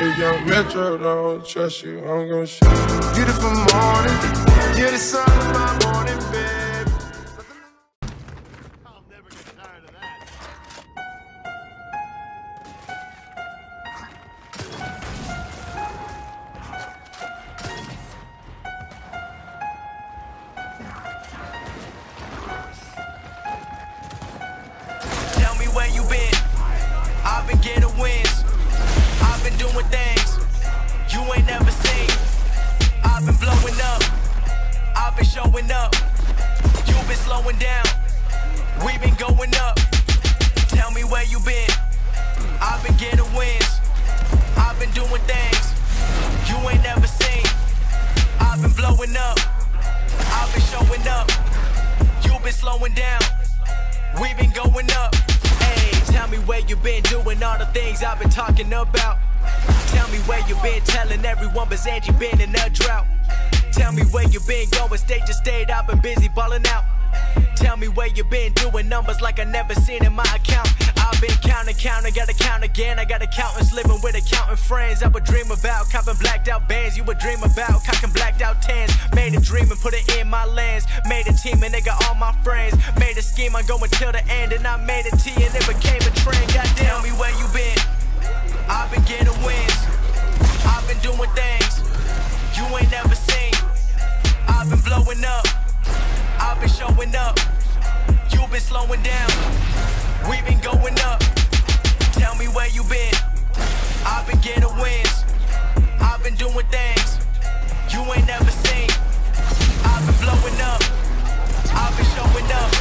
If young Metro don't trust you, I'm gonna show you. Beautiful morning, you're the sun of my morning, babe. I'll never get tired of that. Tell me where you been. I've been getting wins. I've been doing things you ain't never seen. I've been blowing up, I've been showing up. You've been slowing down, we've been going up. Tell me where you been. I've been getting wins. I've been doing things you ain't never seen. I've been blowing up, I've been showing up. You've been slowing down, we've been going up. Hey, tell me where you been doing all the things I've been talking about. Tell me where you been telling everyone but Zed you been in a drought. Tell me where you been going state to state, I've been busy balling out. Tell me where you been doing numbers like I never seen in my account. I've been counting, gotta count again. I got accountants living with accountant friends. I would dream about copping blacked out bands. You would dream about cocking blacked out tens. Made a dream and put it in my lens. Made a team and they got all my friends. Made a scheme, I go until the end. And I made a T and it became a trend. Goddamn. Tell me where you been. I've been getting wins. I've been doing things you ain't never seen. I've been blowing up, I've been showing up. You've been slowing down, we've been going up. Tell me where you been. I've been getting wins. I've been doing things you ain't never seen. I've been blowing up, I've been showing up.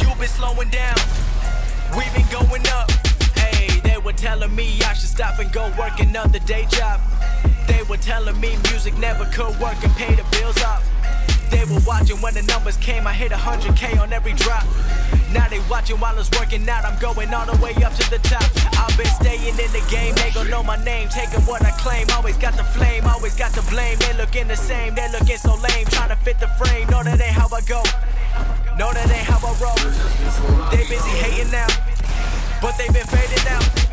You've been slowing down, we've been going up. Hey, they were telling me I should stop and go work another day job. They were telling me music never could work and pay the bills off. They were watching when the numbers came, I hit 100K on every drop. Now they watching while it's working out, I'm going all the way up to the top. I've been staying in the game, they gon' know my name, taking what I claim. Always got the flame, always got the blame. They looking the same, they looking so lame. Trying to fit the frame, know that ain't how I go. Know that ain't how I roll. They busy hating now, but they been fading out.